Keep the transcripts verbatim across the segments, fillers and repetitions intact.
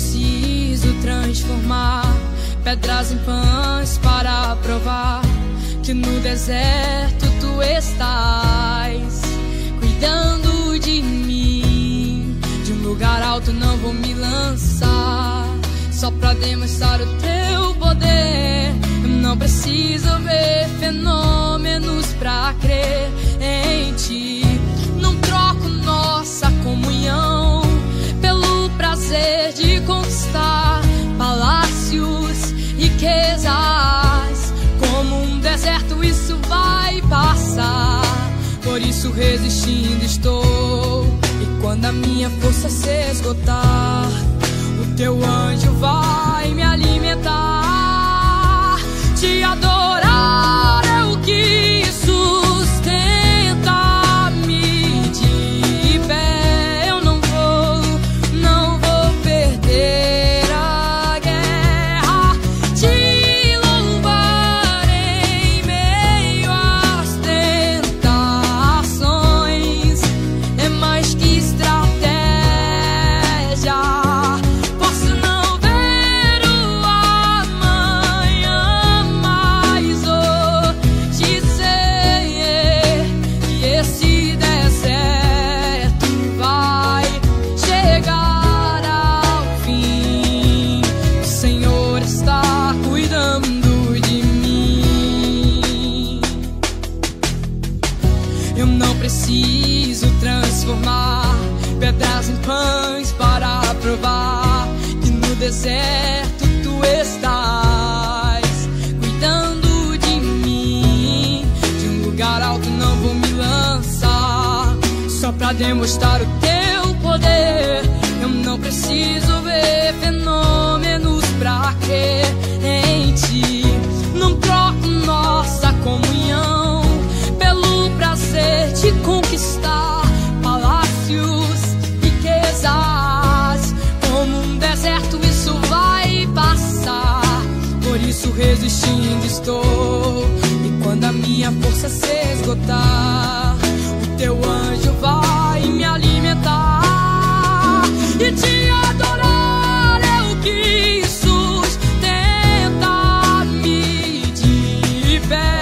preciso transformar pedras em pães para provar que no deserto tu estás cuidando de mim. De um lugar alto não vou me lançar só pra demonstrar o teu poder. Eu não preciso ver fenômenos pra crer em ti. Não troco nossa comunhão pelo prazer de conquistar palácios, riquezas. Como um deserto isso vai passar, por isso resistindo estou. E quando a minha força se esgotar, o teu anjo vai me alimentar. Te adorar é o que sustenta-me de pé. Eu não vou, não vou perder a guerra. Te louvar em meio às tentações é mais que estratégia. Preciso transformar pedras em pães para provar que no deserto tu estás cuidando de mim. De um lugar alto não vou me lançar só pra demonstrar o teu poder. Eu não preciso ver fenômenos pra crer em ti. Não troco nossa comunhão prazer de conquistar palácios, riquezas. Como um deserto isso vai passar, por isso resistindo estou. E quando a minha força se esgotar, o teu anjo vai me alimentar. E te adorar é o que sustenta-me de pé.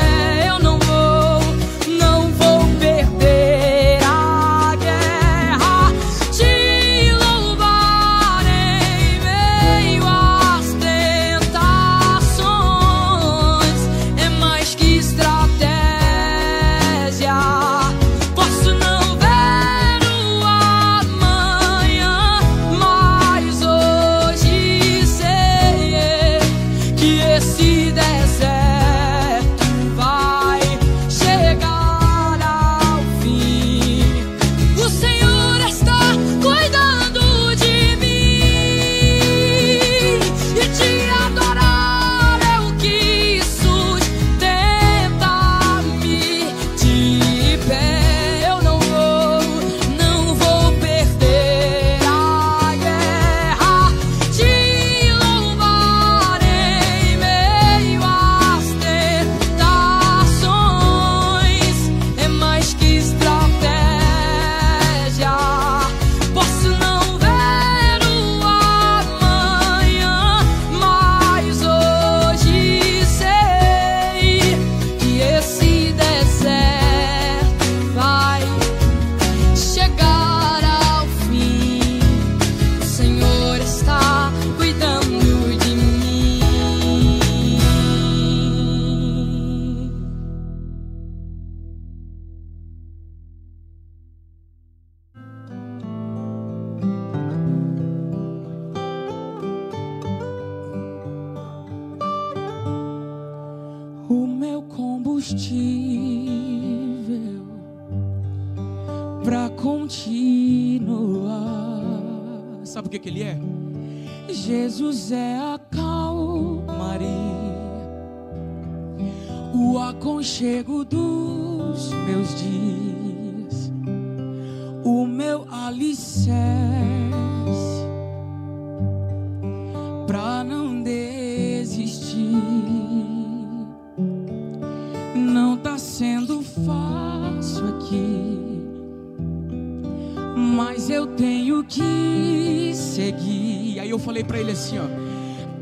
Aí eu falei pra ele assim, ó: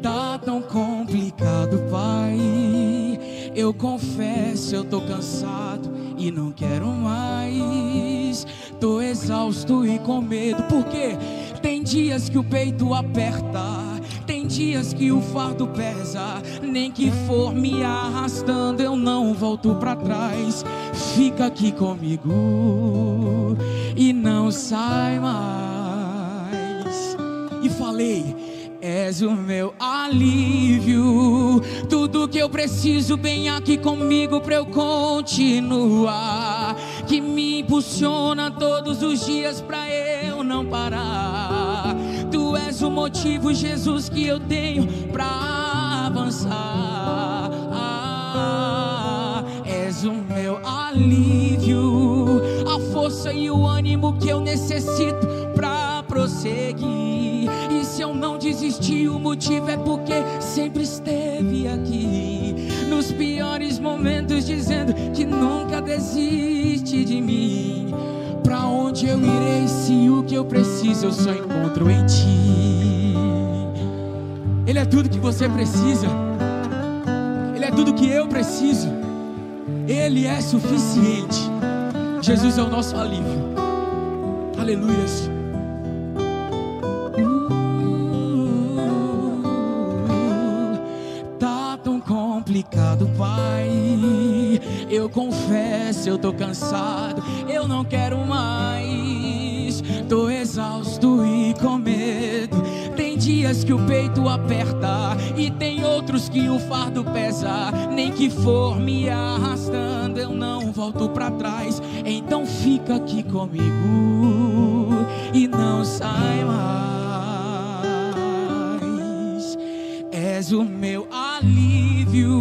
tá tão complicado, pai, eu confesso, eu tô cansado e não quero mais. Tô exausto e com medo, porque tem dias que o peito aperta, tem dias que o fardo pesa. Nem que for me arrastando, eu não volto pra trás. Fica aqui comigo e não sai mais. E falei: és o meu alívio, tudo que eu preciso, bem aqui comigo pra eu continuar, que me impulsiona todos os dias pra eu não parar. Tu és o motivo, Jesus, que eu tenho pra avançar. Ah, és o meu alívio, a força e o ânimo que eu necessito pra prosseguir. E se eu não desistir, o motivo é porque sempre esteve aqui, nos piores momentos, dizendo que nunca desiste de mim. Pra onde eu irei se o que eu preciso eu só encontro em Ti? Ele é tudo que você precisa, Ele é tudo que eu preciso, Ele é suficiente. Jesus é o nosso alívio. Aleluia. Complicado, pai, eu confesso, eu tô cansado, eu não quero mais. Tô exausto e com medo, tem dias que o peito aperta e tem outros que o fardo pesa. Nem que for me arrastando, eu não volto pra trás. Então fica aqui comigo e não sai mais. És o meu alívio,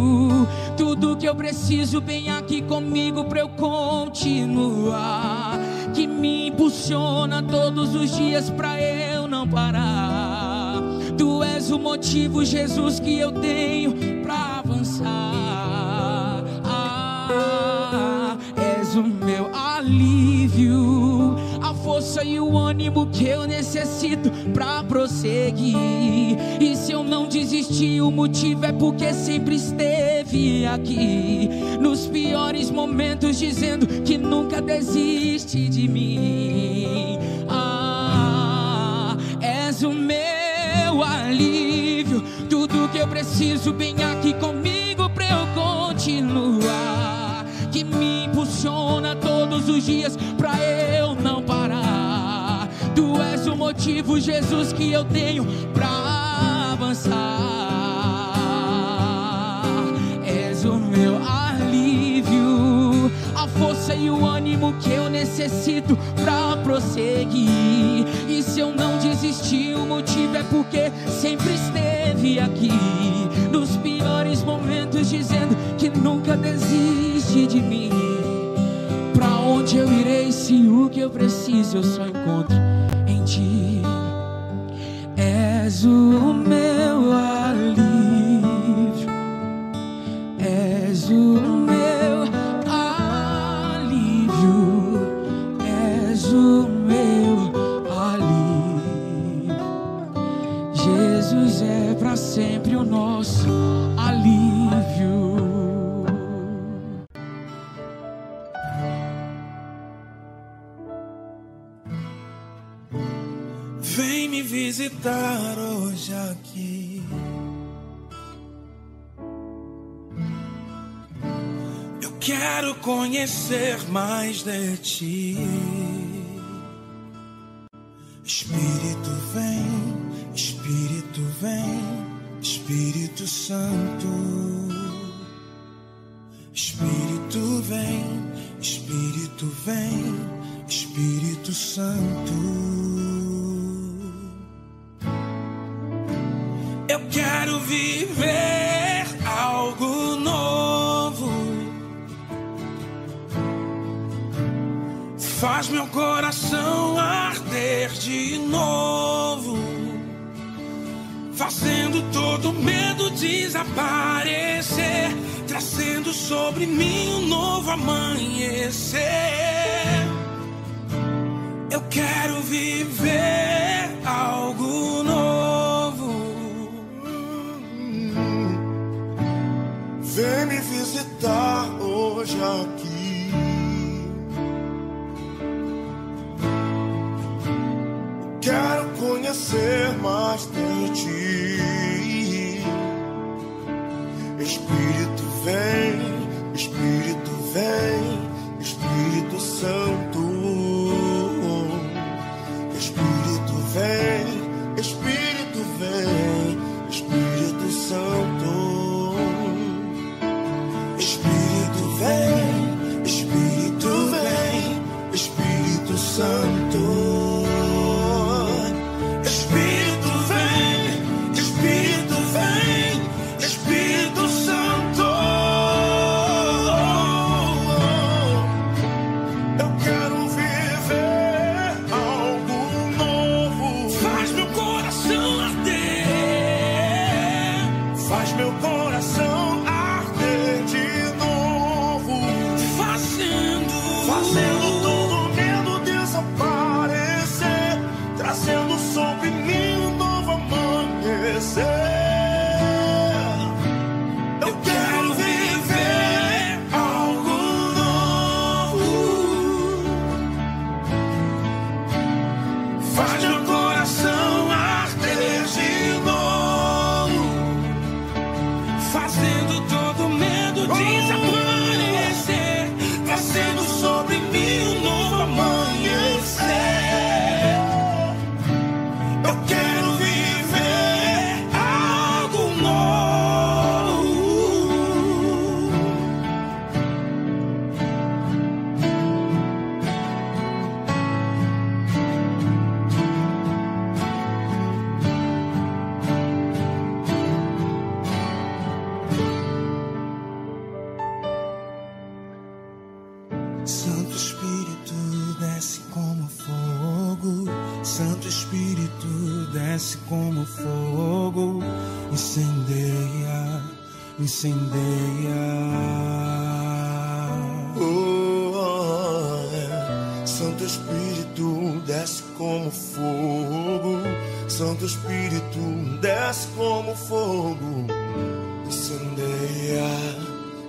tudo que eu preciso, vem aqui comigo pra eu continuar, que me impulsiona todos os dias pra eu não parar. Tu és o motivo, Jesus, que eu tenho pra avançar. Ah, és o meu alívio, a força e o ânimo que eu necessito pra prosseguir. E se eu não desistir, o motivo é porque sempre esteve aqui, nos piores momentos, dizendo que nunca desiste de mim. Ah, és o meu alívio, tudo que eu preciso, vem aqui comigo pra eu continuar, que me impulsiona todos os dias pra eu não parar. Tu és o motivo, Jesus, que eu tenho pra avançar. És o meu alívio, a força e o ânimo que eu necessito pra prosseguir. E se eu não desistir, o motivo é porque sempre esteve aqui, nos piores momentos, dizendo que nunca desiste de mim. Pra onde eu irei se o que eu preciso eu só encontro em Ti? És o meu alívio, és o meu alívio, és o meu alívio. Jesus é pra sempre o nosso alívio. Visitar hoje aqui, eu quero conhecer mais de Ti. Espírito vem, Espírito vem, Espírito Santo. Espírito vem, Espírito vem, Espírito Santo. Eu quero viver algo novo. Faz meu coração arder de novo, fazendo todo medo desaparecer, trazendo sobre mim um novo amanhecer. Eu quero viver algo novo. visitar hoje aqui. Quero conhecer mais de ti. Espírito vem, Espírito vem, Espírito Santo. Espírito vem, Espírito vem, Espírito Santo. Espírito vem, Espírito vem, Espírito Santo. Espírito vem, Espírito vem, Espírito Santo. Eu quero viver algo novo. Faz meu coração arder. Faz meu coração arder. Fazendo todo medo desaparecer, trazendo sobre mim um novo amanhecer. Eu quero viver algo novo. Faz meu coração arder de novo, fazendo todo medo desaparecer, trazendo sobre mim um novo amanhecer. Eu quero viver algo novo. Santo Espírito desce como fogo, Santo Espírito desce como fogo, incendeia, incendeia. Oh, oh, oh. Santo Espírito desce como fogo, Santo Espírito desce como fogo, incendeia,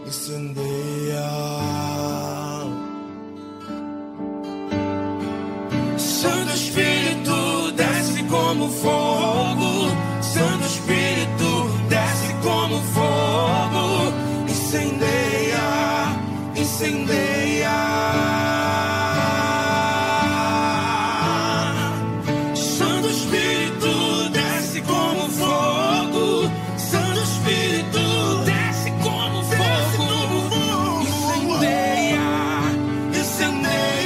incendeia. Santo Espírito desce como fogo, Santo Espírito desce como fogo, incendeia, incendeia. Santo Espírito desce como fogo, Santo Espírito desce como fogo, incendeia, incendeia.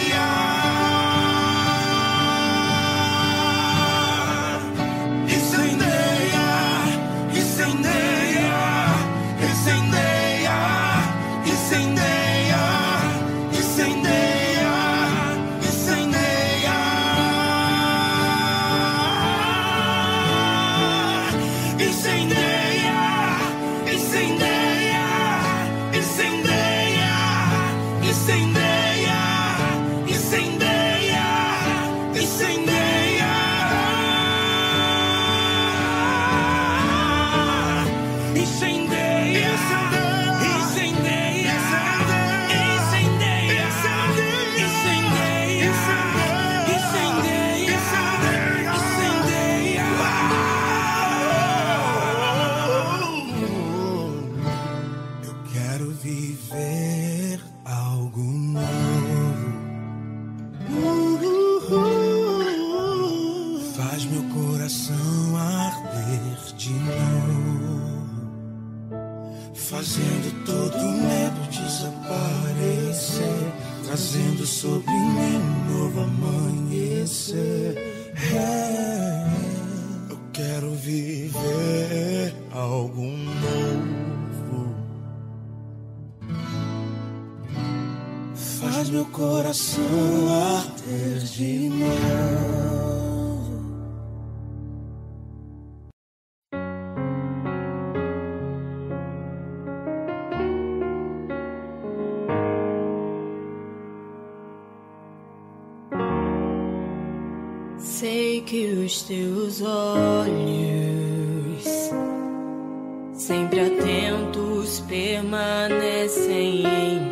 Fazendo todo medo desaparecer, trazendo sobre mim um novo amanhecer. É, eu quero viver algo novo. Faz meu coração arder de novo. Sei que os teus olhos sempre atentos permanecem em mim.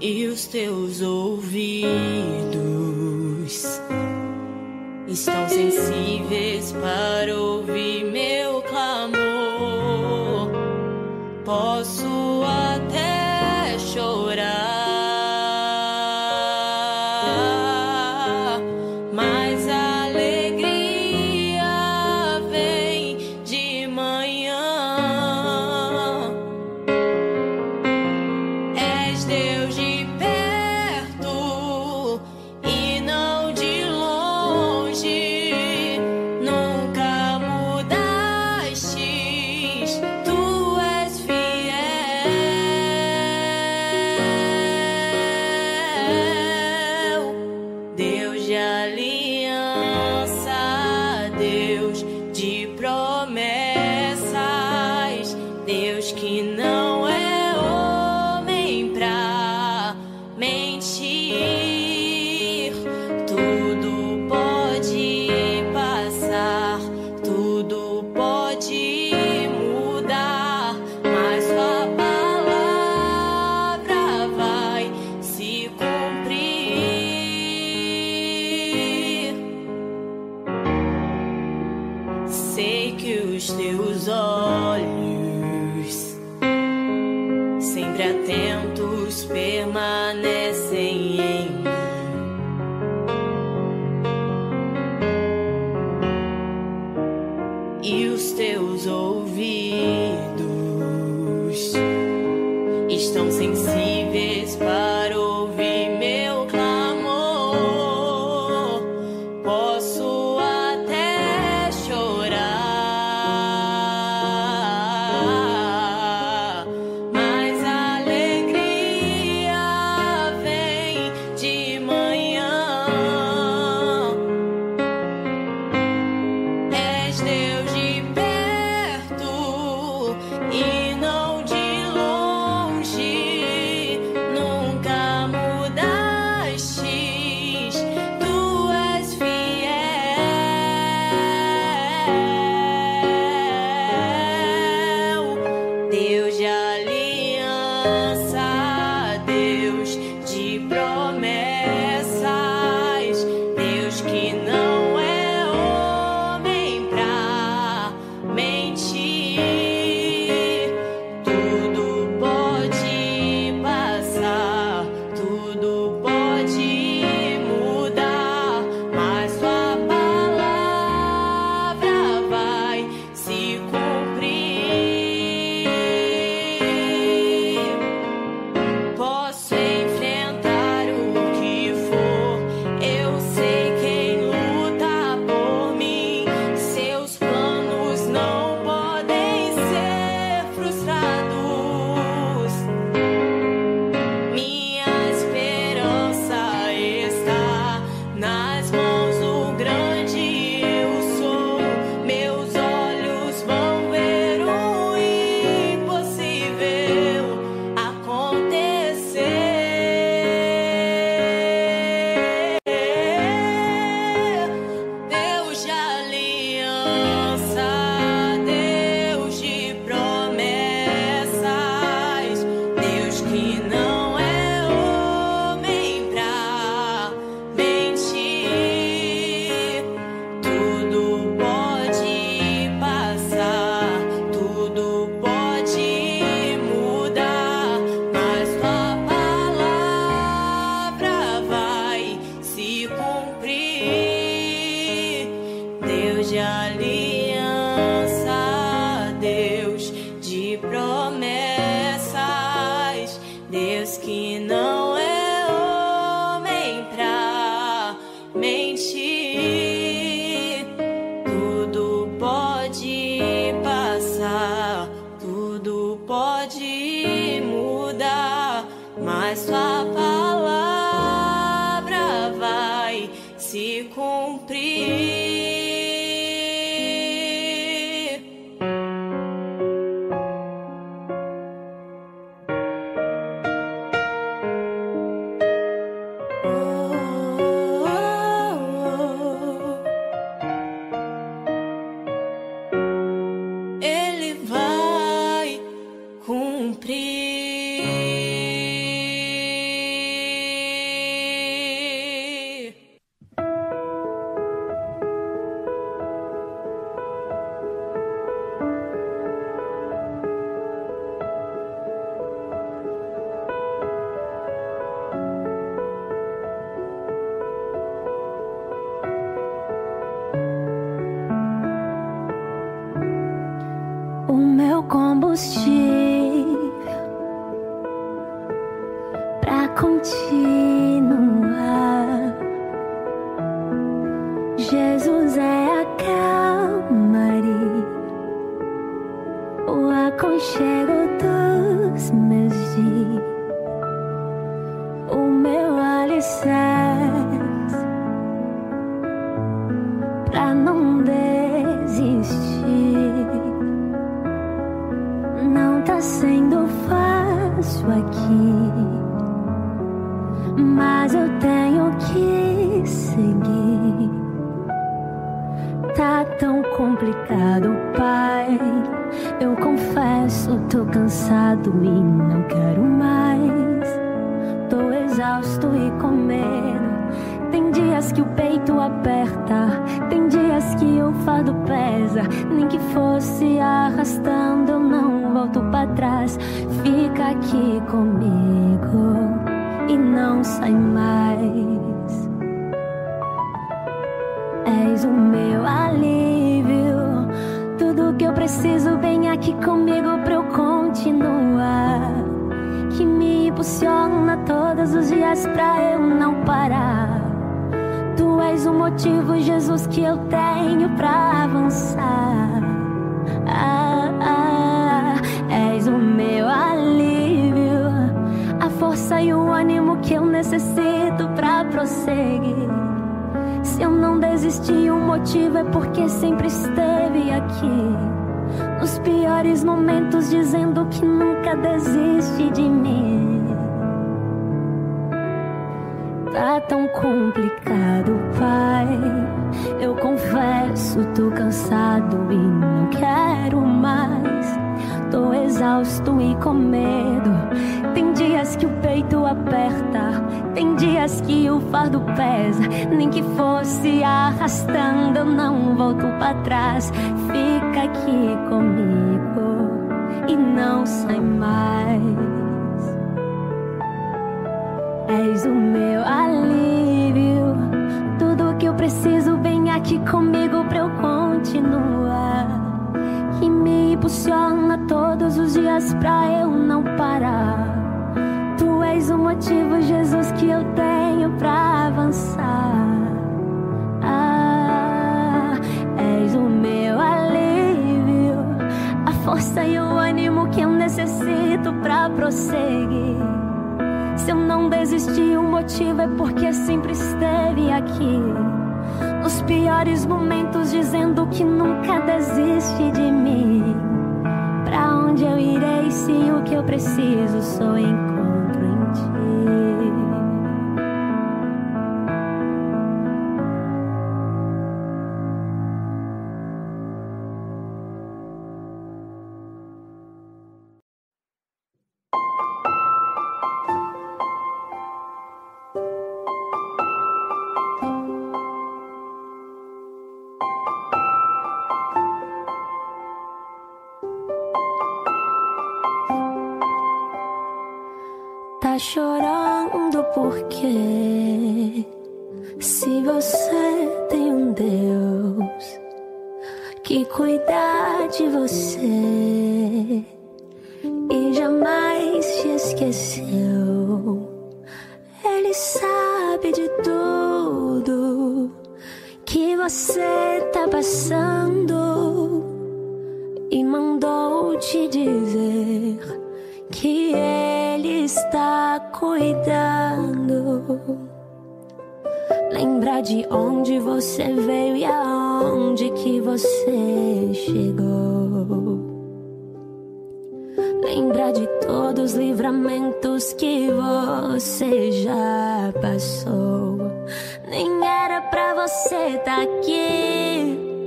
E os teus ouvidos estão sensíveis para ouvir meu clamor. Posso até chorar. combustível pra continuar. Jesus é a calmaria, o aconchego dos meus dias, o meu alicerce pra não desistir. Não tá sendo fácil aqui, mas eu tenho que seguir. Tá tão complicado, Pai, eu confesso, tô cansado e não quero mais. Tô exausto e com medo. Tem dias que o peito aperta, tem dias que o fardo pesa. Nem que fosse arrastando, eu não volto pra trás. Fica aqui comigo e não sai mais. És o meu alívio, tudo que eu preciso. Vem aqui comigo pra eu continuar, que me impulsiona todos os dias pra eu não parar. Tu és o motivo, Jesus, que eu tenho pra avançar. Ah, ah, és o meu alívio, a força e o ânimo que eu necessito pra prosseguir. Se eu não desisti, o motivo é porque sempre esteve aqui, nos piores momentos, dizendo que nunca desiste de mim. Tá tão complicado, Pai, eu confesso, tô cansado e não quero mais. Tô exausto e com medo. Tem dias que o peito aperta, tem dias que o fardo pesa. Nem que fosse arrastando, eu não volto pra trás. Fica aqui comigo e não sai mais. És o meu alívio, tudo que eu preciso. Vem aqui comigo pra eu continuar, que me impulsiona todos os dias pra eu não parar. Tu és o motivo, Jesus, que eu tenho pra avançar. Ah, és o meu alívio, a força e o ânimo que eu necessito pra prosseguir. Se eu não desisti, o motivo é porque sempre esteve aqui, nos piores momentos, dizendo que nunca desiste de mim. Pra onde eu irei se o que eu preciso só encontro em Ti? Tá chorando porque se você tem um Deus que cuida de você e jamais te esqueceu, Ele sabe de tudo que você tá passando e mandou te dizer que Ele está cuidando. Lembra de onde você veio e aonde que você chegou. Lembra de todos os livramentos que você já passou. Nem era pra você tá aqui,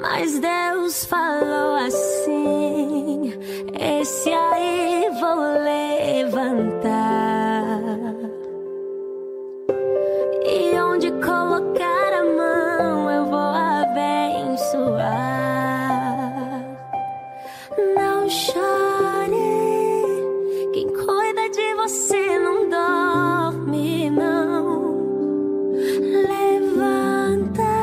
mas Deus falou assim: esse aí vou levantar. E onde colocar a mão eu vou abençoar. Não chore, quem cuida de você não dorme, não. Levanta,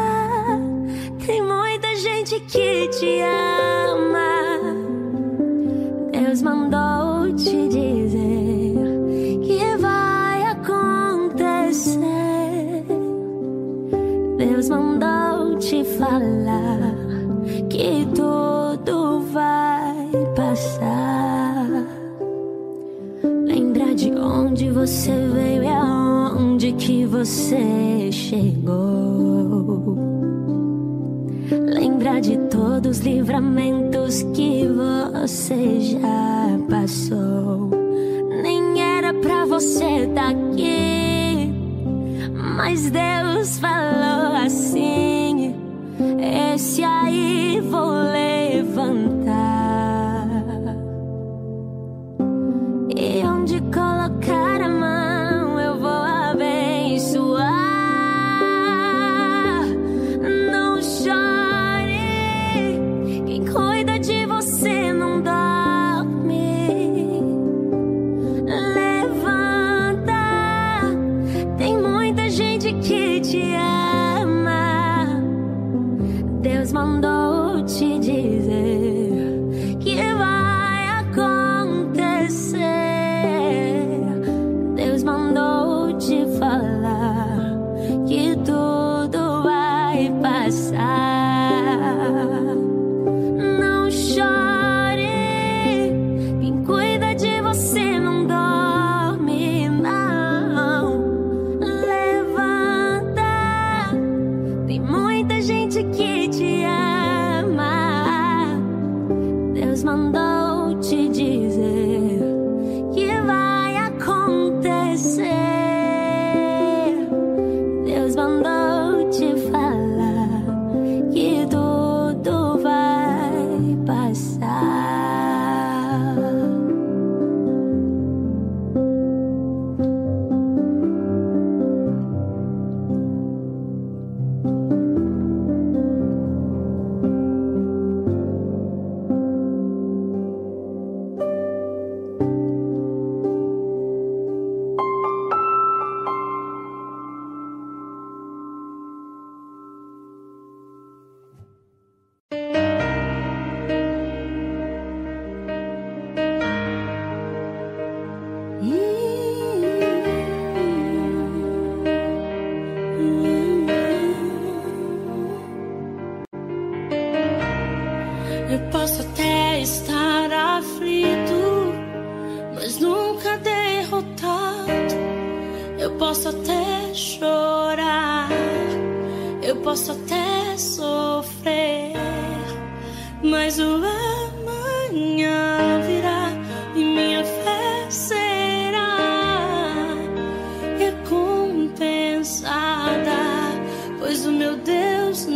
tem muita gente que te ama. Deus mandou te falar que tudo vai passar. Lembra de onde você veio e aonde que você chegou. Lembra de todos os livramentos que você já passou. Nem era pra você tá aqui, mas Deus falou assim: esse aí vou levantar. E onde colocar a mão eu vou abençoar. Não chore, quem cuida de você não dá. Deus mandou te dizer que vai acontecer. Deus mandou te falar que tudo vai passar. Não chore, quem cuida de você não dorme, não. Levanta, tem muita gente que mandou te dizer que vai acontecer. Deus mandou te falar que tudo vai passar. Meu Deus,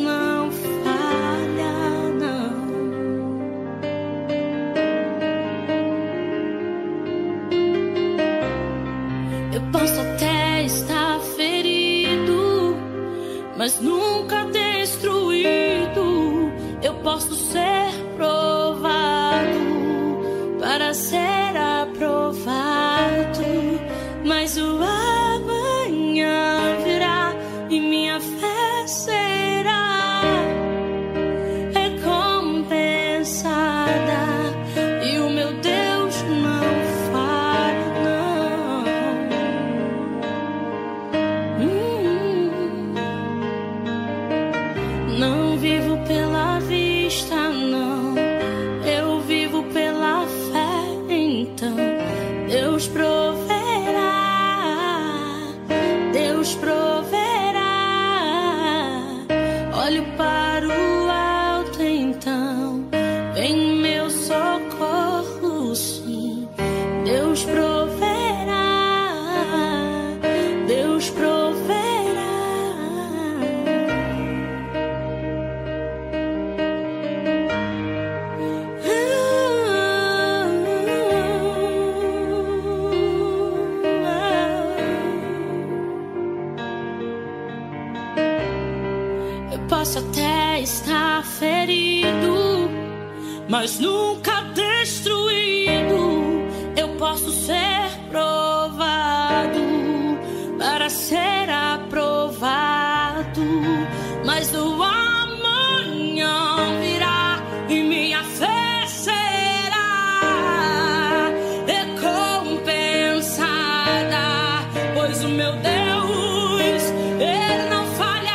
Ele não falha.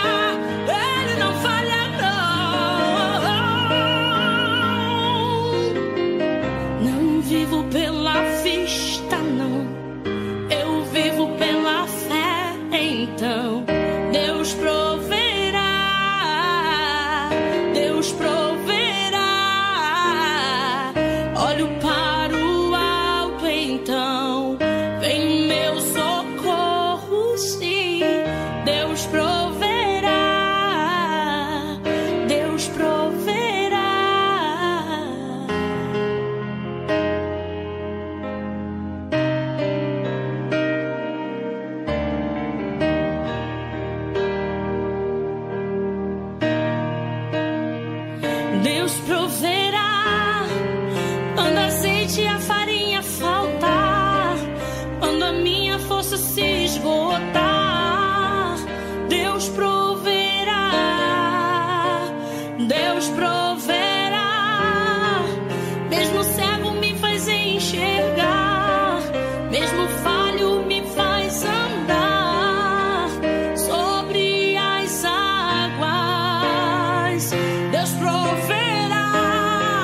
Deus proverá. Quando azeite e a farinha faltar, quando a minha força se esgotar, Deus proverá. Deus proverá. Mesmo cego me faz enxergar, mesmo falho me faz andar sobre as águas. Deus proverá.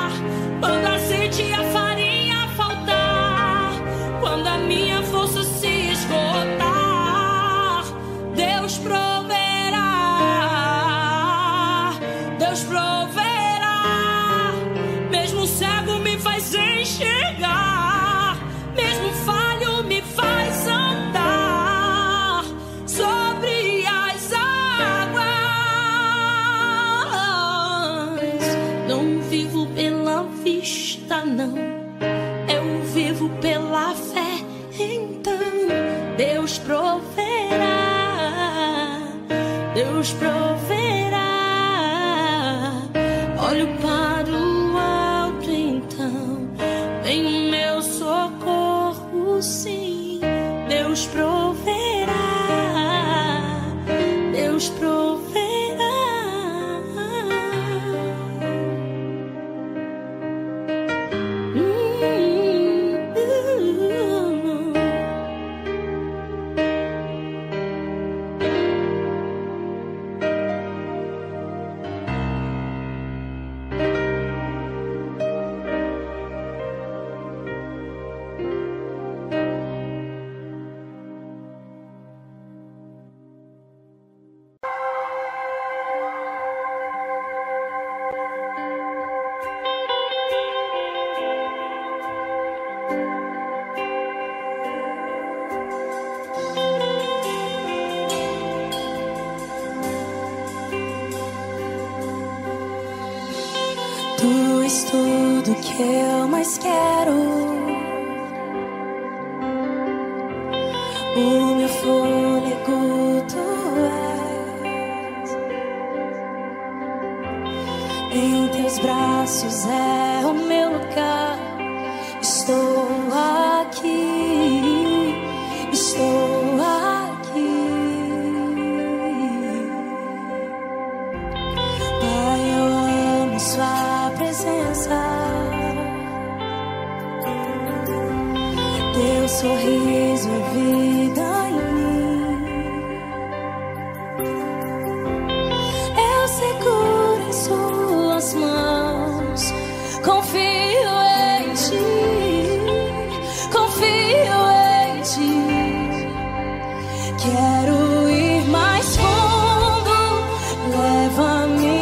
Quando azeite e a farinha faltar, quando a minha força se esgotar, Deus proverá. Deus proverá. Mesmo o cego me faz enxergar, mesmo o falho me faz andar sobre as águas. Não vivo pela vista, não, eu vivo pela fé. Então Deus proverá, Deus proverá. Olho para o alto, então vem o meu socorro, sim. Deus proverá, Deus proverá. Hum, hum, hum. Tu és tudo que eu mais quero, o meu fôlego tu és. Em teus braços é o meu lugar. Estou aqui, estou aqui. Pai, eu amo sua presença. Teu sorriso é vida em mim. Eu seguro em suas mãos. Confio em ti, confio em ti. Quero ir mais fundo, leva-me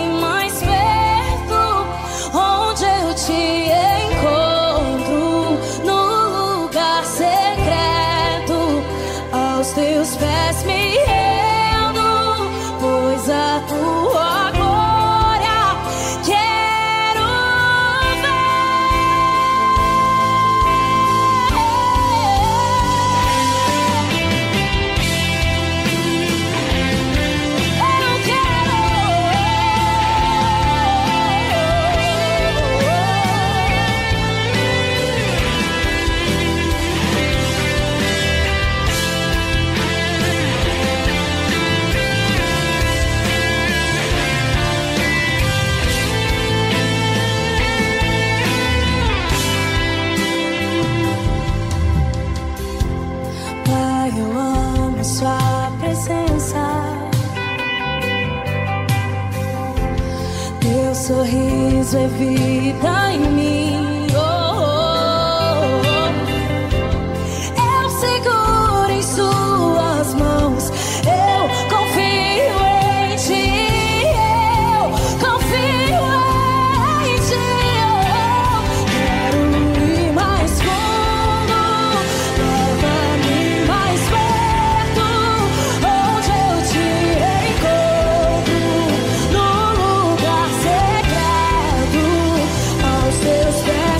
teus pés, me rendo, pois a tua glória quero ver. Eu quero. Sua presença, teu sorriso é vida em mim. Oh, oh, oh. Eu seguro em suas mãos. Eu confio em ti. Eu confio em ti. Eu quero ir mais fundo. Leva-me mais perto. Teus pés.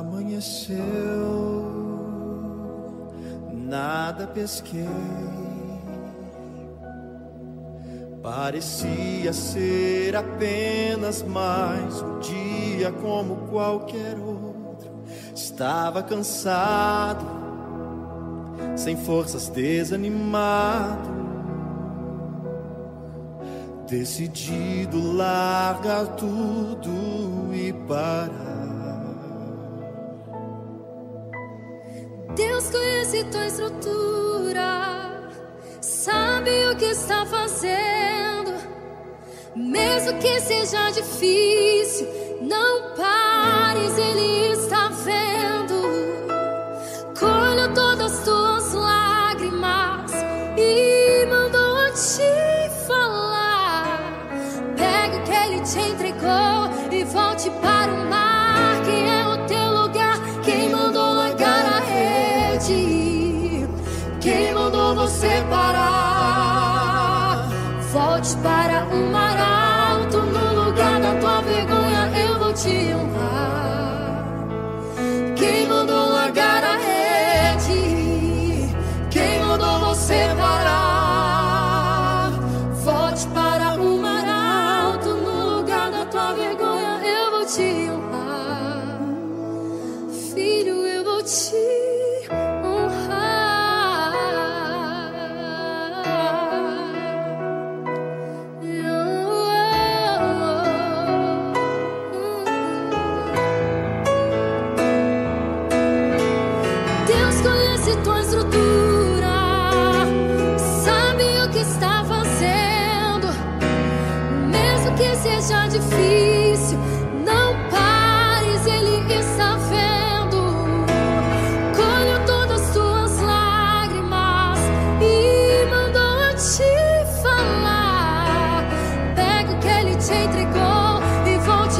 Amanheceu, nada pesquei, parecia ser apenas mais um dia como qualquer outro. Estava cansado, sem forças, desanimado, decidido largar tudo e parar. Deus conhece tua estrutura, sabe o que está fazendo. Mesmo que seja difícil, não pares, Ele está vendo. Colheu todas as tuas lágrimas e mandou te falar. Pega o que Ele te entregou e volte para o mar, que é o teu lugar. Quem mandou largar a rede? Quem mandou você parar? Volte para o mar alto, no lugar da tua vergonha eu vou te honrar. Quem mandou largar a rede? Quem mandou você parar? Volte para o mar alto, no lugar da tua vergonha eu vou te honrar. Filho, eu vou te honrar.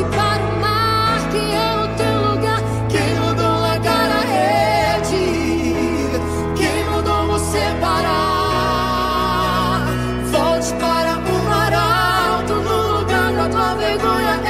Para o mar alto, no lugar da tua vergonha.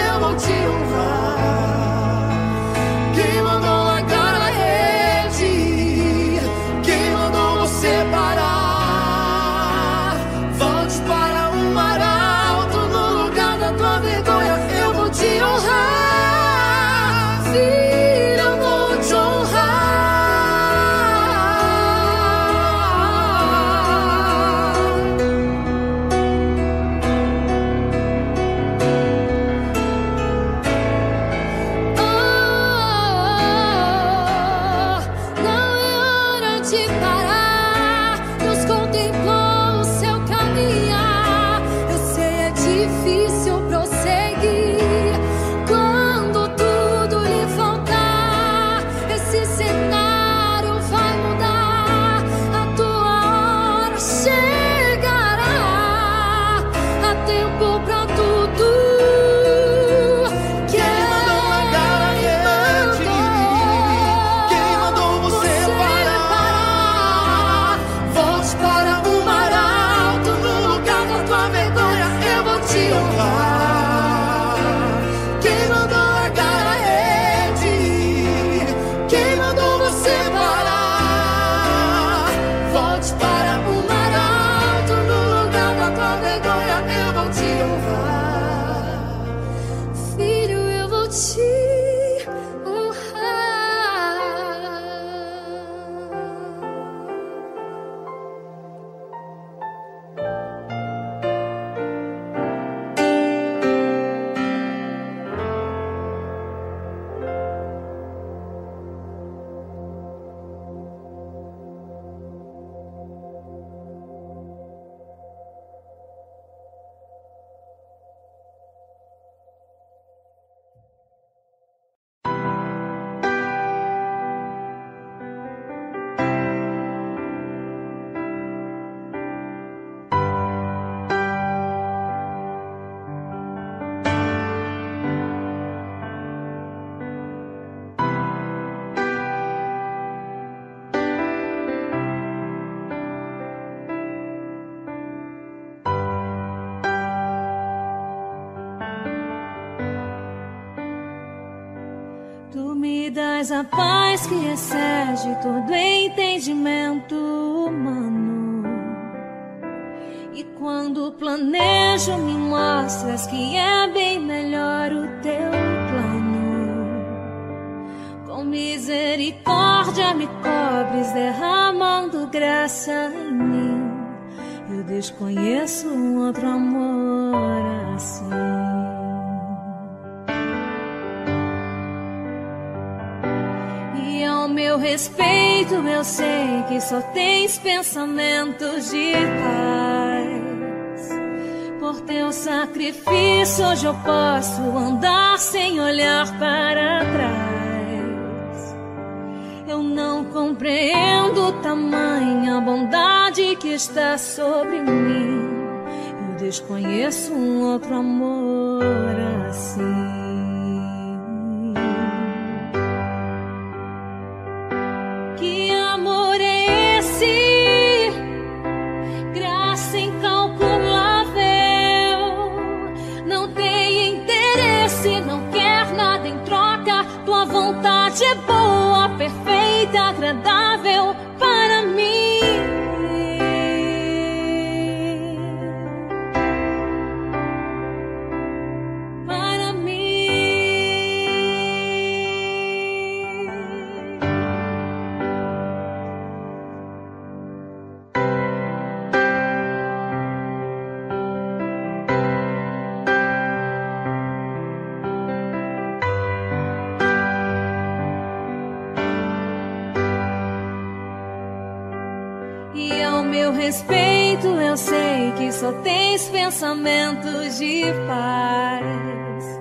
me dás a paz que excede todo entendimento humano. E quando planejo, me mostras que é bem melhor o teu plano. Com misericórdia me cobres, derramando graça em mim. Eu desconheço um outro amor assim. Meu respeito, eu sei que só tens pensamentos de paz. Por teu sacrifício hoje eu posso andar sem olhar para trás. Eu não compreendo tamanha bondade que está sobre mim. Eu desconheço um outro amor assim. É boa, perfeita, agradável para mim. Para mim. Respeito, eu sei que só tens pensamentos de paz.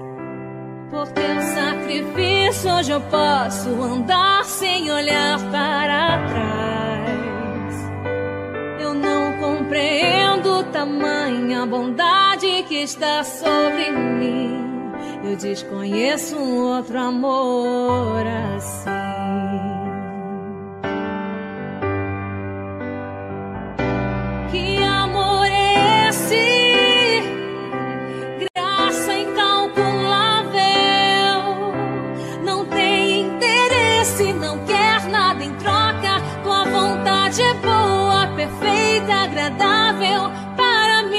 Por teu sacrifício hoje eu posso andar sem olhar para trás. Eu não compreendo tamanha bondade que está sobre mim. Eu desconheço um outro amor assim. É boa, perfeita, agradável para mim.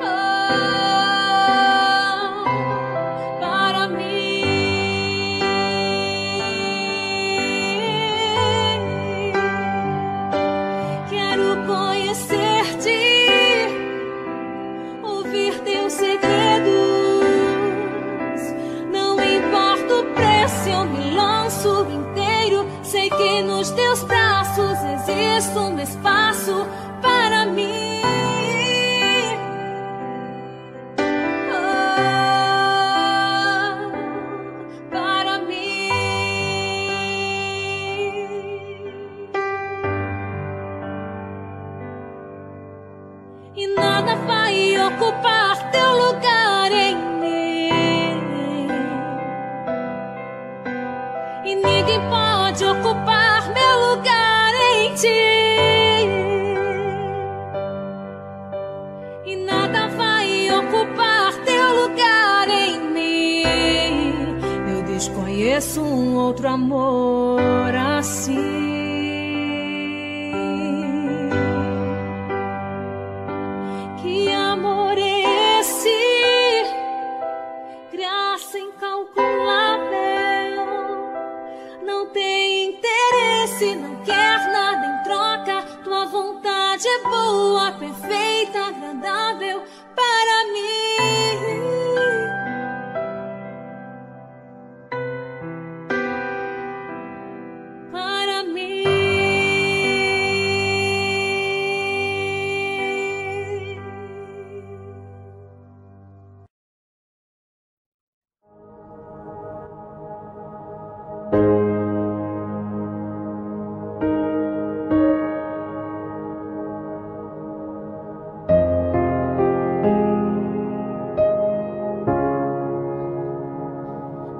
Oh, para mim. Quero conhecer-te, ouvir teus segredos. Não importa o preço, eu me lanço inteiro. Sei que nos teus braços existe um espaço para mim. Oh, para mim. E nada vai ocupar teu lugar em mim. E ninguém pode de ocupar meu lugar em ti. E nada vai ocupar teu lugar em mim. Eu desconheço um outro amor assim. Que amor é esse? Graça incalculável. Não tem interesse, não quer nada em troca. Tua vontade é boa, perfeita, agradável para mim. Para mim.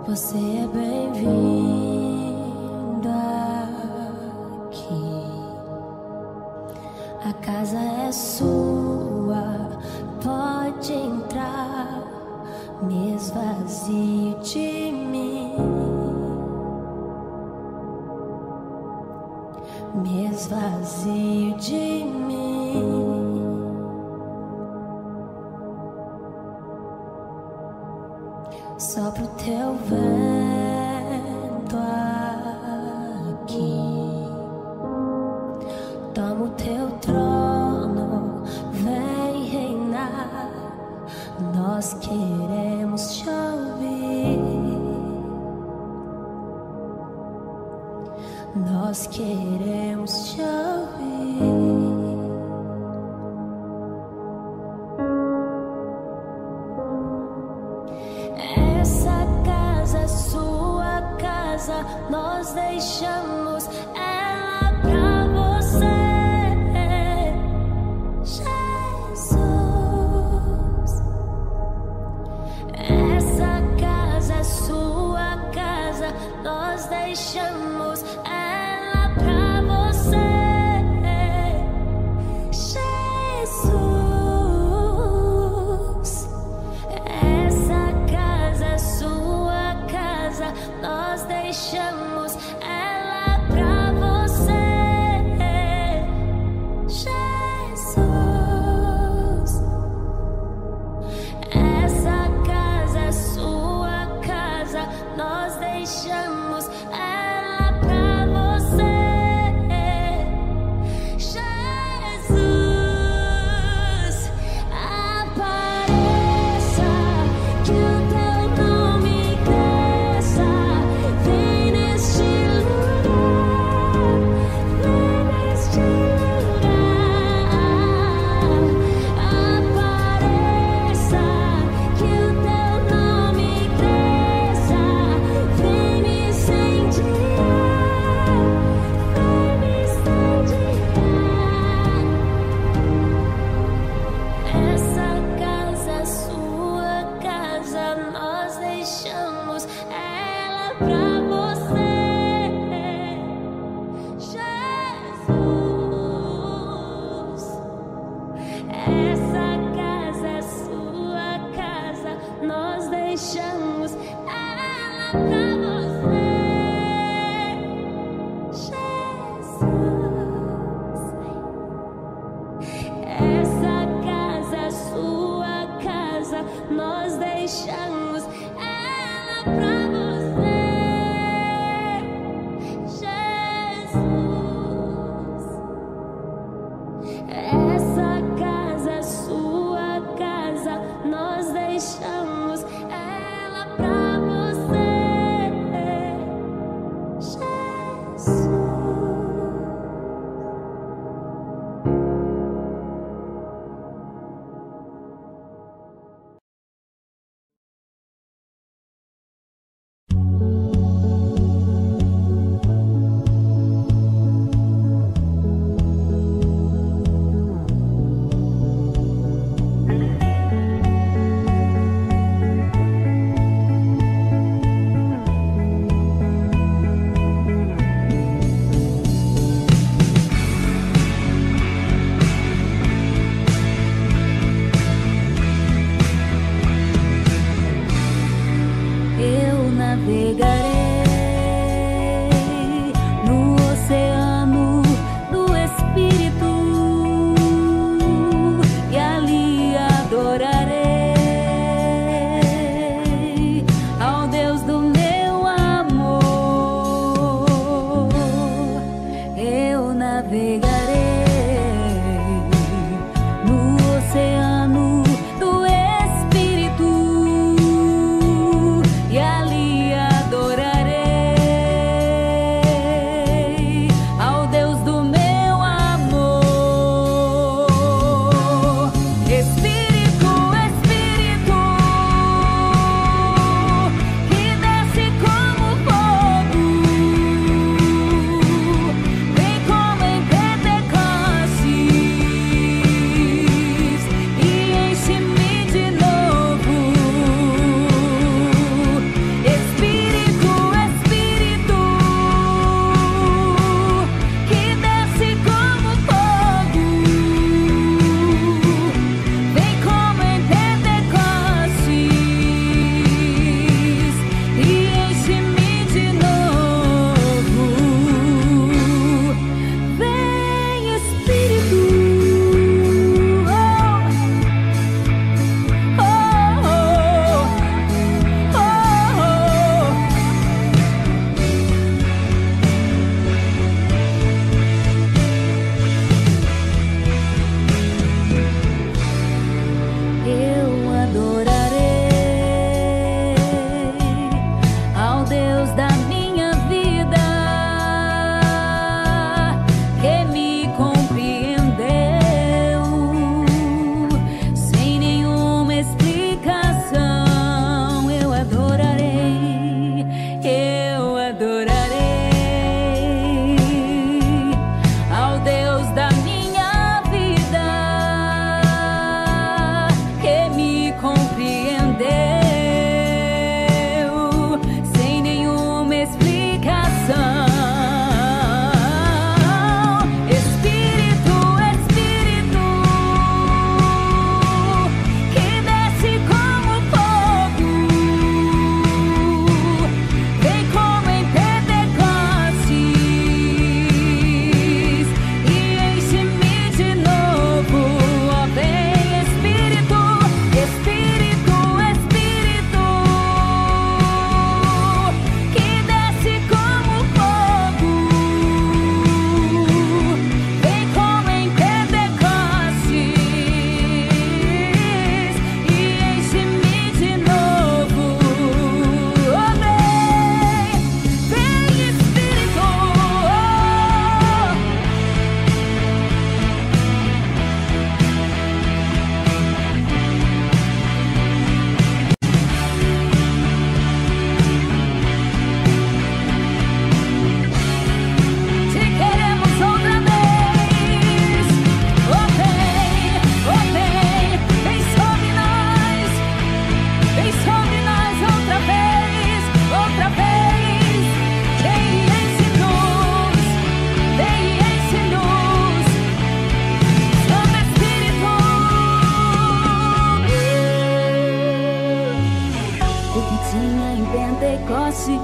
Você é bem-vindo aqui. A casa é sua, pode entrar. me esvazie de mim, me esvazie de mim, sopra o teu vento aqui, toma o teu trono, vem reinar, nós queremos te ouvir, nós queremos te ouvir. Essa casa é sua casa, nós deixamos ela pra você, Jesus. Essa casa é sua casa, nós deixamos ela pra você, Jesus. Nós deixamos ela pra você, Jesus. Essa casa é sua casa, nós deixamos ela pra você, Jesus. Apareça, que o teu nome deixamos ela pra você, Jesus. Essa casa é sua casa, nós deixamos ela pra você, Jesus. Essa casa é sua casa, nós deixamos ela pra você.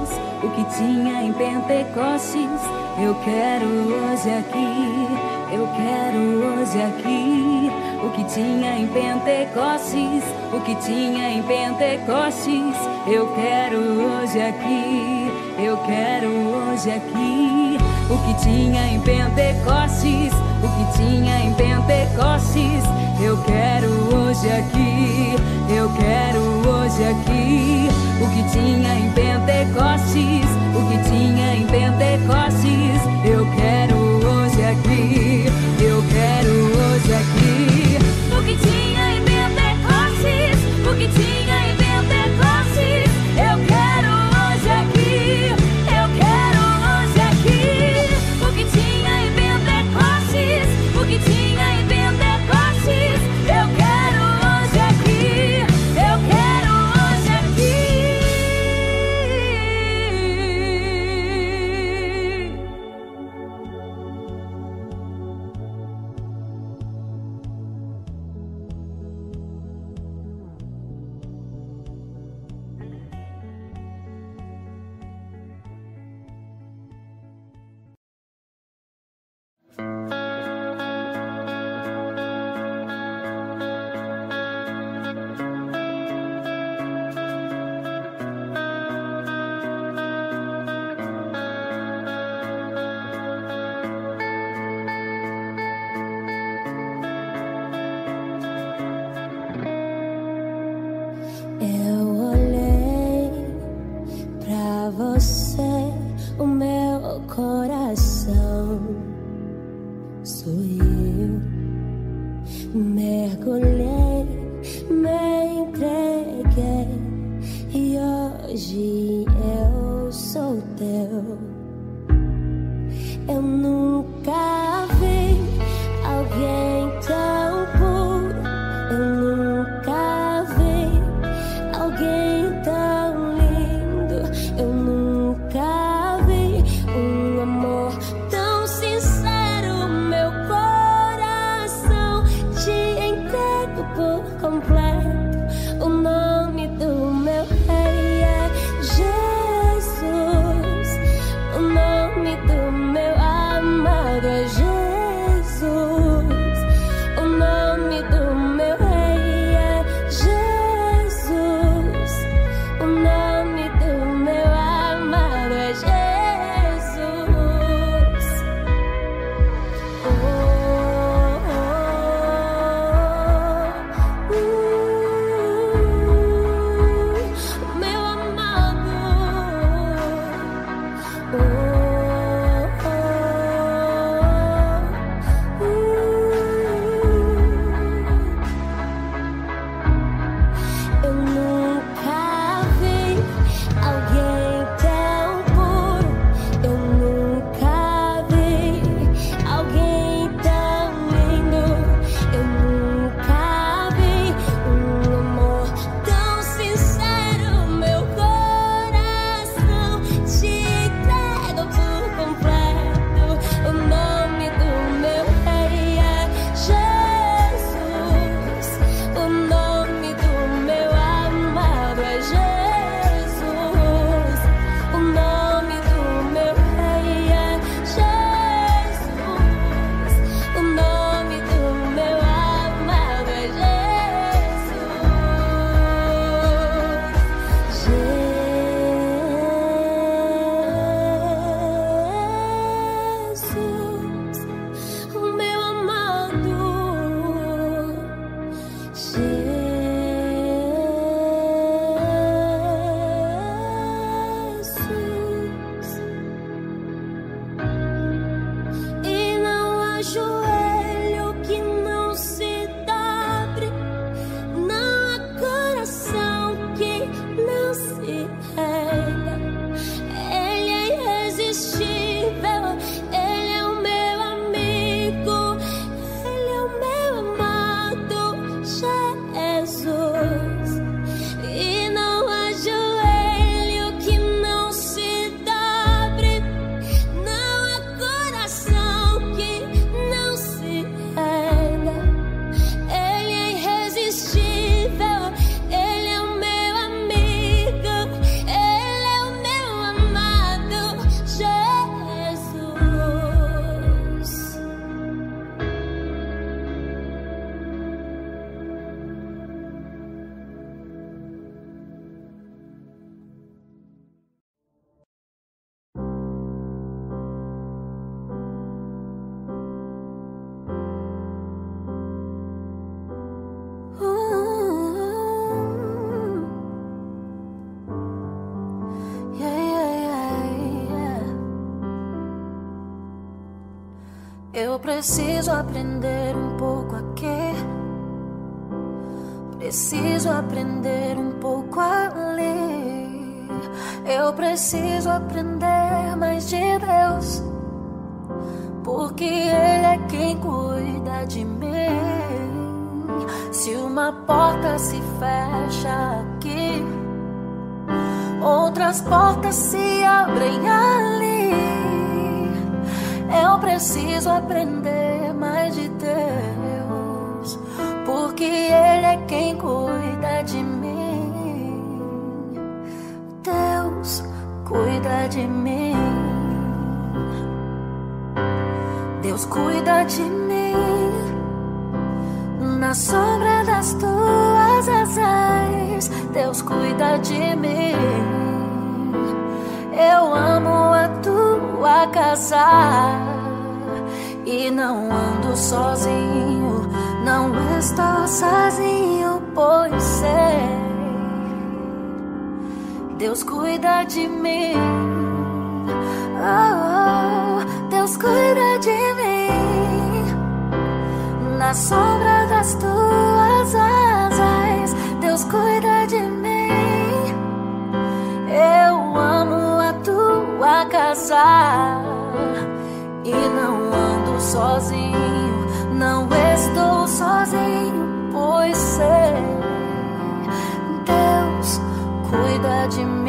Pentecostes, o que tinha em Pentecostes, eu quero hoje aqui, eu quero hoje aqui. O que tinha em Pentecostes, o que tinha em Pentecostes, eu quero hoje aqui, eu quero hoje aqui. O que tinha em Pentecostes, o que tinha em Pentecostes, eu quero hoje aqui, eu quero hoje aqui. O que tinha em Pentecostes, o que tinha em Pentecostes, eu quero hoje aqui, eu quero hoje aqui. O que tinha em Pentecostes, o que tinha em Pentecostes, eu quero hoje aqui, eu quero hoje aqui. O que tinha em Pentecostes, o que tinha em Pentecostes, eu quero hoje aqui, eu quero hoje aqui. O nome do meu amor Eu preciso aprender um pouco a quê? Preciso aprender um pouco a ler. Eu preciso aprender mais de Deus, porque Ele é quem cuida de mim. Se uma porta se fecha aqui, outras portas se abrem ali. Eu preciso aprender mais de Deus, porque Ele é quem cuida de mim. Deus cuida de mim. Deus cuida de mim. Na sombra das tuas asas, Deus cuida de mim. Eu amo a tua casa e não ando sozinho, não estou sozinho, pois sei, Deus cuida de mim. Oh, oh, Deus cuida de mim. Na sombra das tuas asas, Deus cuida de mim. Eu amo tua casa e não ando sozinho, não estou sozinho, pois sei, Deus cuida de mim.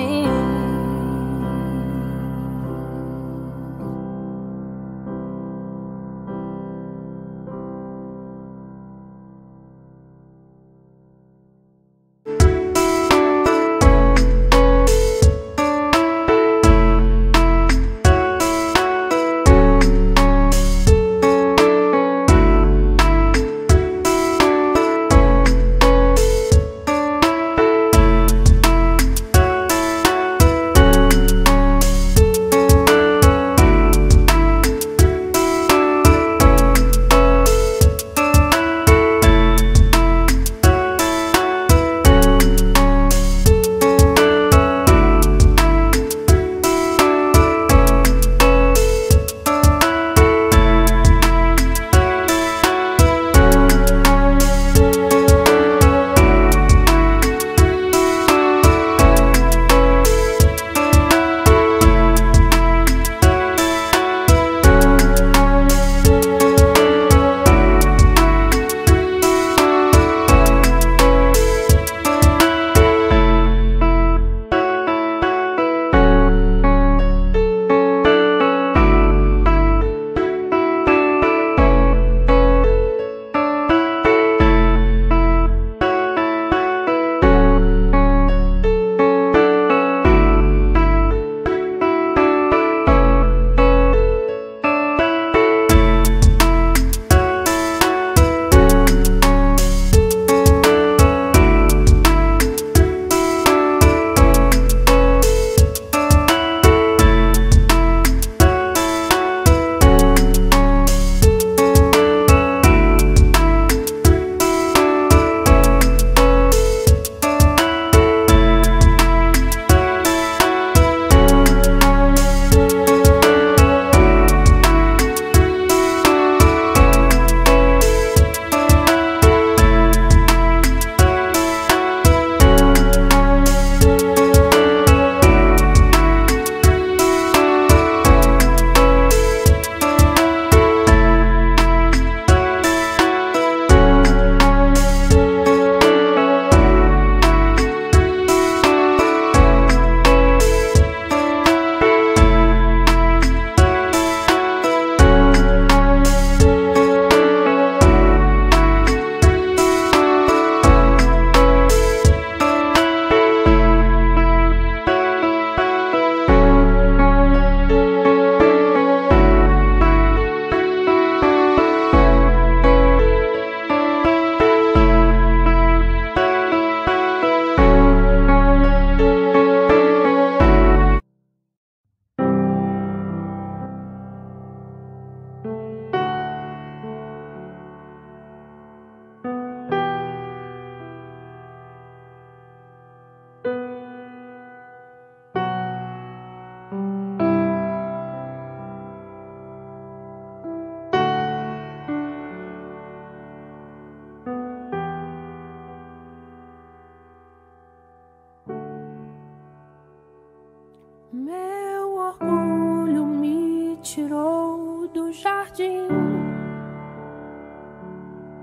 orgulho me tirou do jardim.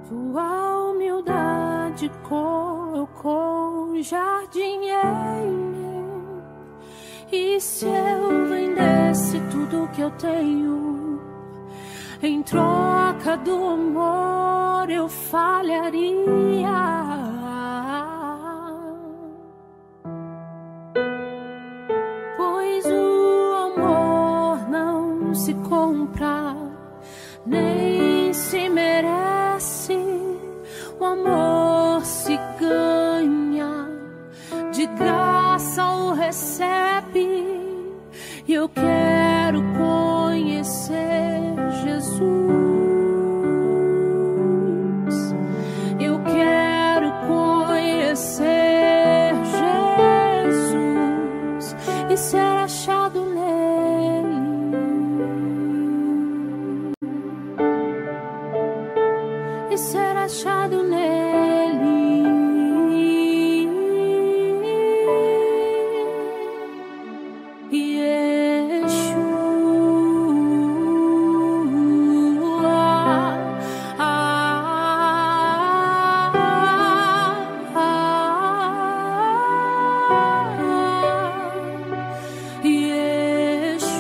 Tua humildade colocou jardim em mim. E se eu vendesse tudo que eu tenho, em troca do amor eu falharia. Se compra, nem se merece. O amor se ganha, de graça o recebe. E eu quero conhecer Jesus. Eu quero conhecer Jesus e ser achado nele. E ser achado nele. Yeshua, ah, ah, ah, ah, Yeshua.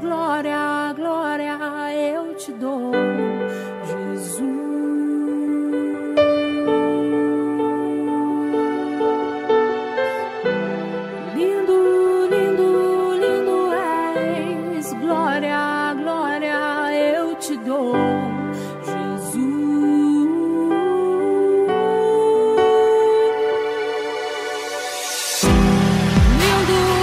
Glória, glória, eu te dou, Jesus. Meu Deus.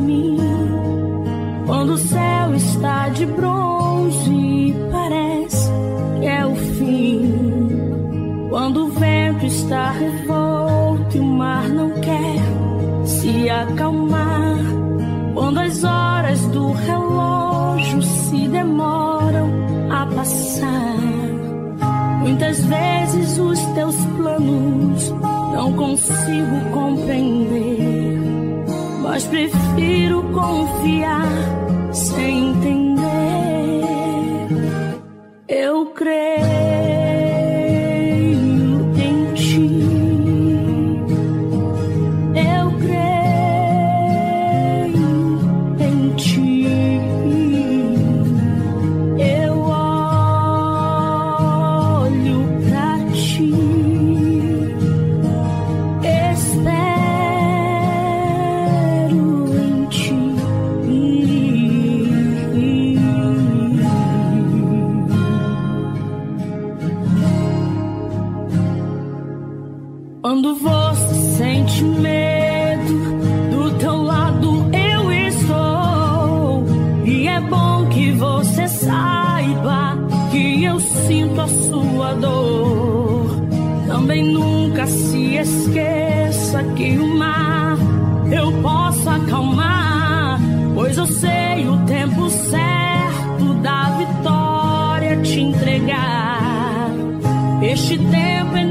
mim. Quando o céu está de bronze, parece que é o fim. Quando o vento está revolto e o mar não quer se acalmar. Quando as horas do relógio se demoram a passar. Muitas vezes os teus planos não consigo compreender, mas prefiro confiar sem entender. Eu creio em ti, eu creio em ti, eu olho pra ti. Quando você sente medo, do teu lado eu estou. E é bom que você saiba que eu sinto a sua dor. Também nunca se esqueça que o mar eu posso acalmar, pois eu sei o tempo certo da vitória te entregar. Este tempo é